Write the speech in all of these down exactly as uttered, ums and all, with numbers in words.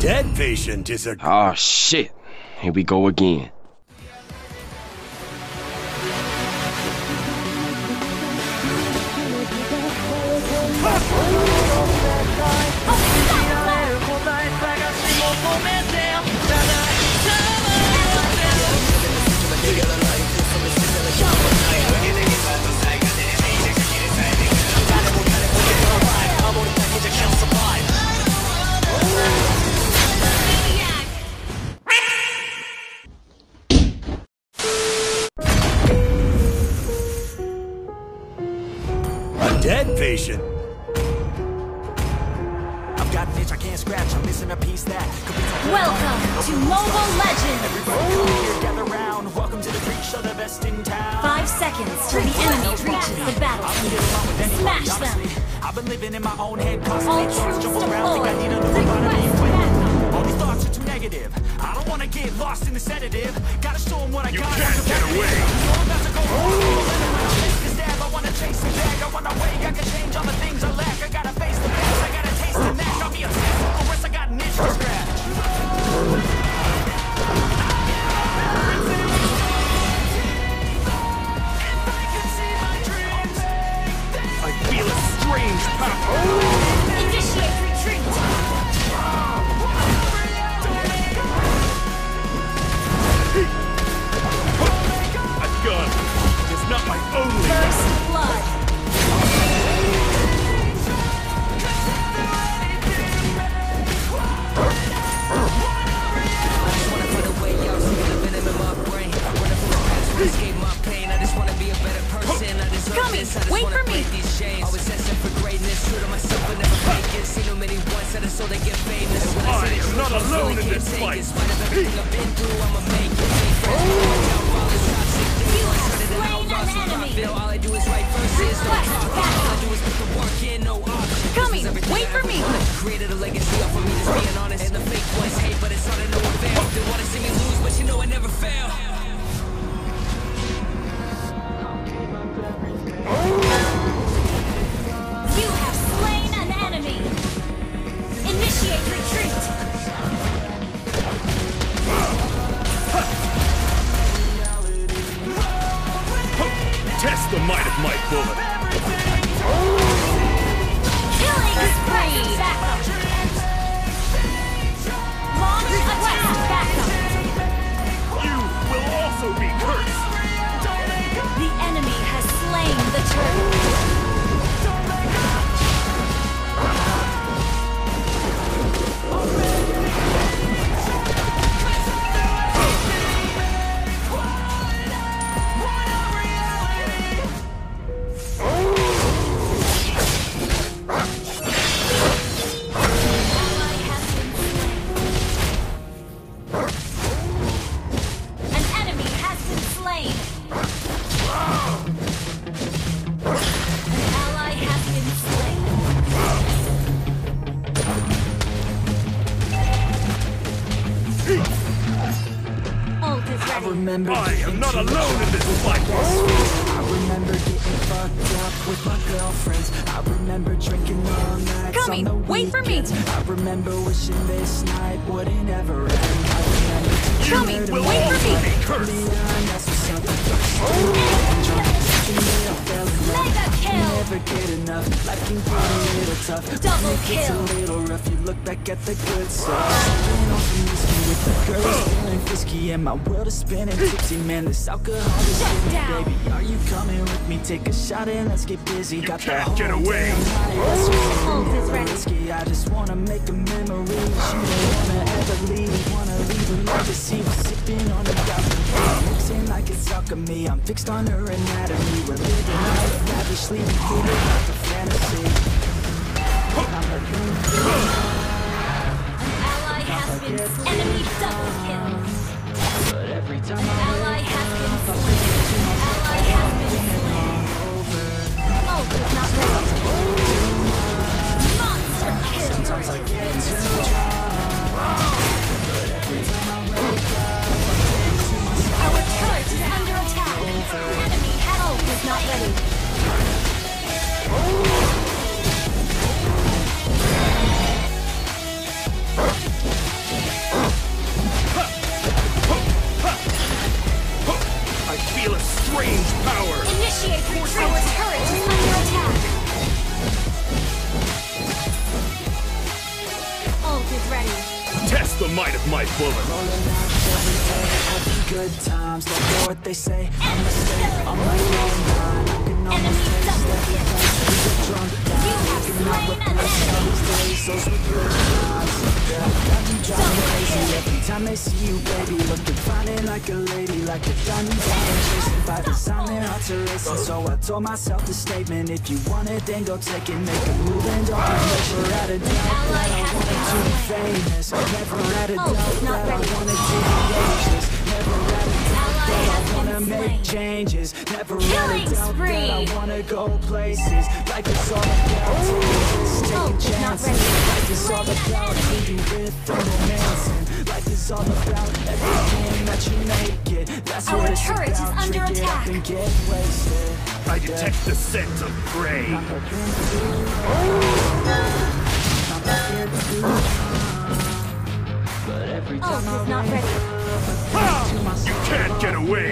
Dead patient is a... Oh, shit. Here we go again. Dead patient. I've got an itch I can't scratch. I'm missing a piece that could be. Welcome to Mobile Legends. Everybody come here, gather round. Welcome to the freak show, the best in town. Five seconds till the enemy reaches the battlefield. Smash them. I've been living in my own head. All troops to war. All these thoughts are too negative. I don't want to get lost in the sedative. Gotta show them what I got. You can't get away. I'm about to go. I wanna chase it back, I wanna wake, I can change all the things I lack. I gotta face the past, I gotta taste the knack. I'll be obsessed with the rest, I got an itch to scratch. If I could see my dreams, I feel a strange power. Initiate retreat. I've got it. Not my only first blood. I just wanna put away y'all see the venom in my brain. I wanna put a patch to escape my pain. I just wanna be a better person. I deserve this. I just wanna break these chains. Always asking for greatness. True to myself, but never fake it. Seen too many once that I saw they get famous. I am not alone in this fight. In spite of everything I've been through, I'ma make it. All I do is write verses, no talk. All I do is put the work in, no options. Coming, wait for me. Created a legacy off of me, just being honest. And the fake ones hate, but it's hard to know what fail. They wanna see me lose, but you know I never fail. You have slain an enemy. Initiate retreat. Test the might of my bullet. Killing spree. Launch attack backup. You will also be cursed. The enemy has slain the turtle. Remember I am not alone in this fight. I remember getting fucked up with my girlfriends. I remember drinking all night. Coming, wait for me. I remember wishing this night wouldn't ever end. I remember coming, wait for me. Mega kill. Never get enough. Life can be a little tough. Double kill. It's a little rough. You look back at the good stuff. Girl is feeling frisky and my world is spinning tipsy. Man, this alcohol is killing me, baby. Are you coming with me? Take a shot and let's get busy. You got can't get away. I just wanna make a memory. You don't wanna ever leave. Wanna leave a legacy. Sipping on the balcony, mixing like it's alchemy. I'm fixed on her anatomy. We're living life lavishly. Feeling like a fantasy. I'm a enemy double kill. But every time an ally has been slain. Ally has been slain. Oh, not right. Monster kill. Sometimes I get too high. But every time I wake up, our turret is under attack. Enemy hell is not ready. Oh. the might of my bullet. Rolling out every day, having good times. Don't know what they say, I'm a slave. I'm my own mind, I can almost taste every place. He's a drunk guy, looking out with us all these days. Those were good times, yeah. Got you driving crazy every time they see you, baby. Looking fine and like a lady, like a diamond. I'm chasing by the time they're out to racing. So I told myself the statement, if you want it, then go take it. Make a move and don't be never out of doubt. That I wanted to be famous, never had a doubt that I wanted to be anxious. Never had a doubt that I wanna make changes. Never had a doubt that I wanna go places. Life is all about taking chances. Life is all about living with romancing. Life is all about everything that you make it. That's what it's about. Our turret is under attack. And get wasted. I detect the scent of prey. But every time oh, she's not ready. Ha! You can't get away!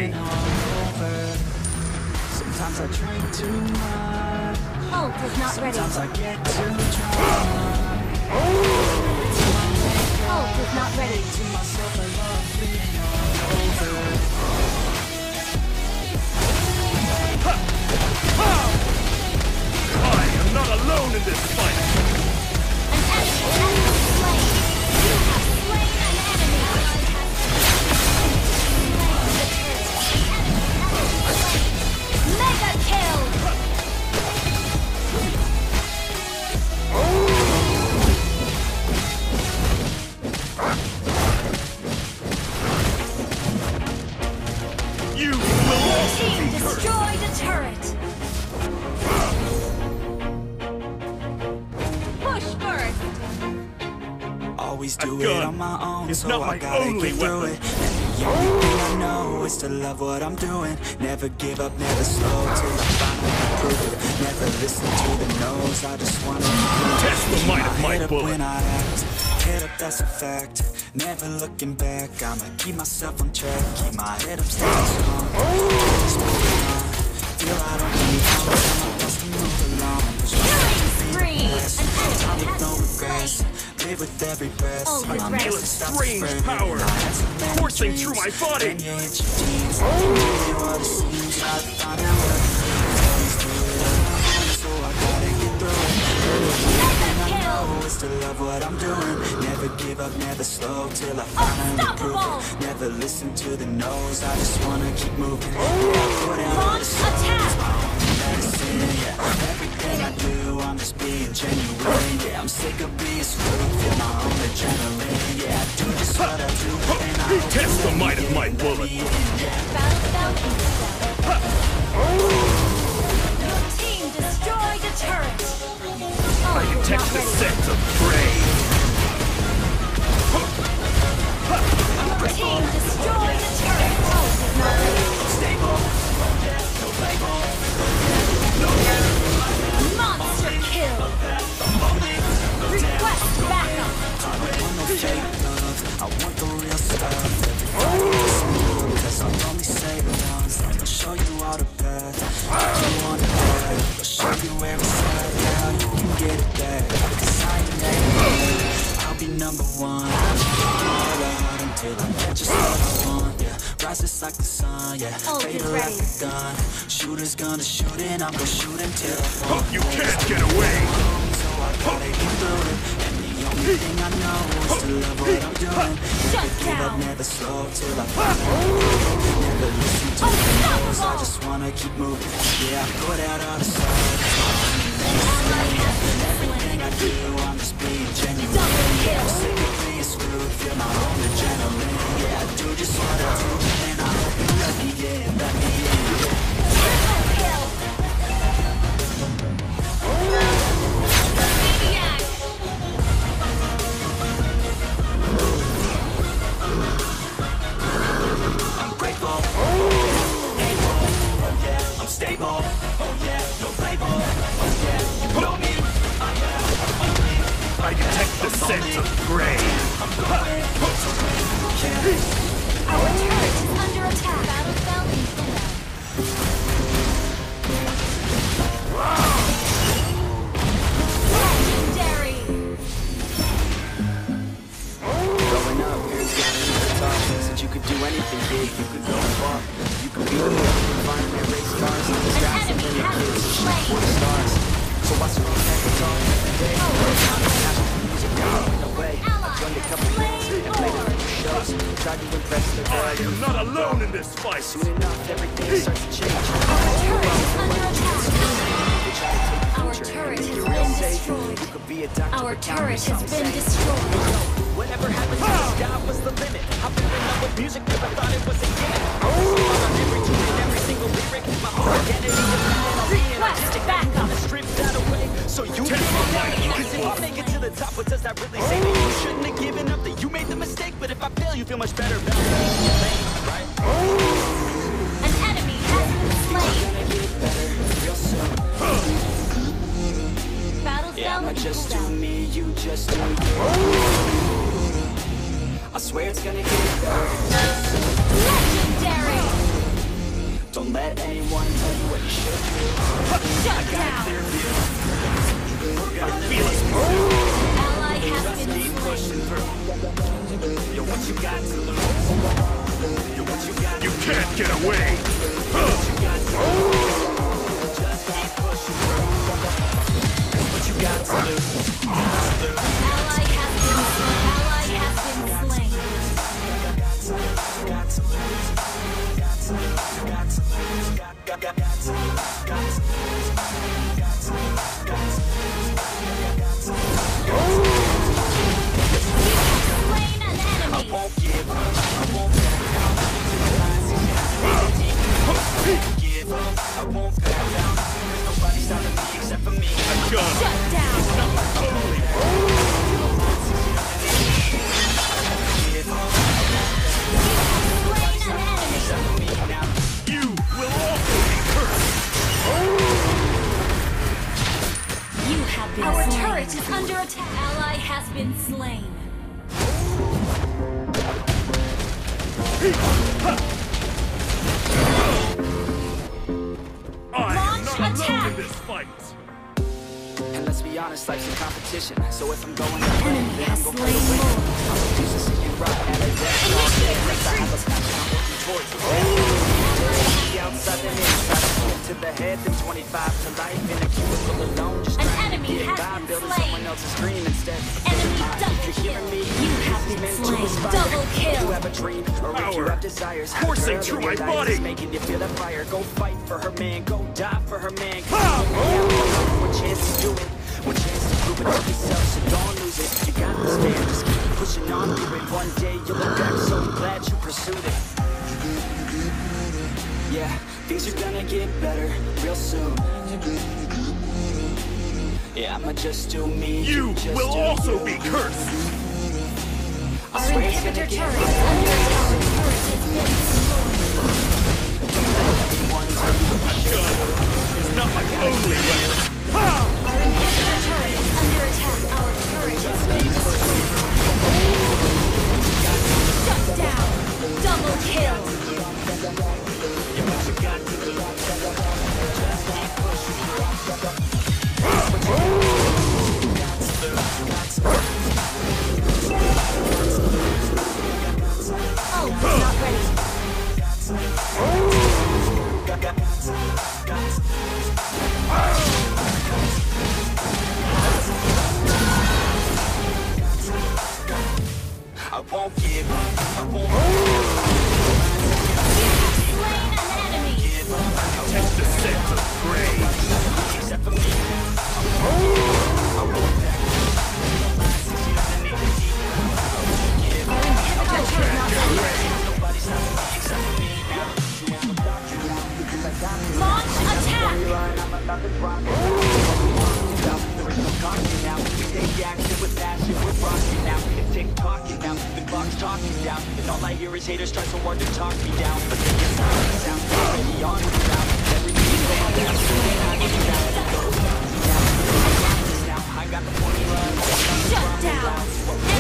Sometimes I drink too much. Oh, she's not ready. Sometimes I get too drunk. Oh, she's not ready. To myself, I love being over. Ha! Ha! I am not alone in this fight! Do it on my own, it's so I gotta get through it. And the only thing I know is to love what I'm doing. Never give up, never slow till I finally prove it. Never listen to the no's, I just wanna test the might of my bullet. When I act, head up, that's a fact. Never looking back, I'ma keep myself on track. Keep my head up, stay strong. Feel I don't need help, I'm my best to move along. Killing spree! An enemy has slain. With every breath, oh, I feel a strange power coursing through my body. To love what I'm doing, never give up, never slow till I finally prove it. Never listen to the no's, I just wanna keep moving. Launch attack! Everything I do, I'm just being genuine. Yeah, I'm sick of being screwed, feel my own adrenaline. Yeah, I do just what I do, and I don't test the might of my bullet. Your team destroyed the turret. I detect the scent of prey. Your team destroyed the turret. Stable. No label. No label. Monster kill. Request backup. I don't want no fake love. I want the real stuff. Everybody cause I'll only say it once. I'll show you all the path. I don't want to I'll show you every side. Get it back, cause I ain't that. I'll be number one. I'll be until I get just what I want. Yeah, rises like the sun. Yeah, fatal like a gun. Shooters gonna shoot and I'm gonna shoot until I fall. You can't get away. So I gotta get through it. And the only thing I know is to love what I'm doing. Never give up, never slow till I fall. Never listen to the noise. I just wanna keep moving. Yeah, I put out all the stars. Everything I do, I'm just being genuine. Yeah, I'm sick of being screwed, feel my own adrenaline. Yeah, I do just what I do, and I hope you let me in, let me in. I'm grateful, oh yeah, I'm stable, oh yeah, no playboy. I detect the scent of prey. Our turret is under attack. Battlefell is legendary. Going up. I am not alone in this fight. Soon enough, everything starts to change. Our turret is under attack. Our turret has been destroyed. Our turret has been destroyed. Whatever happened to the sky was the limit. I've been in love with music, never thought it was a given. On every tune and every single lyric, my whole identity dependent on being artistic. I'm stripped that away, so you can get down. Because if I make it to the top, what does that really say? That you shouldn't have given up, that you made the mistake. But if I fail, you feel much better about making your lane, right? An enemy has been slain. Battle's down. Yeah, just do me, you just do me. I swear it's gonna get better. Legendary! Don't let anyone tell you what you should do. Shut down! I feel it. Ally has been keep pushing through. You're what you got to lose. You're what you got to lose. You can't get away! Just keep pushing through. It's what you got to lose. Ally has been Shut down!